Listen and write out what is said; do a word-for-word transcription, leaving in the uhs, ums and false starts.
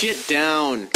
shit down.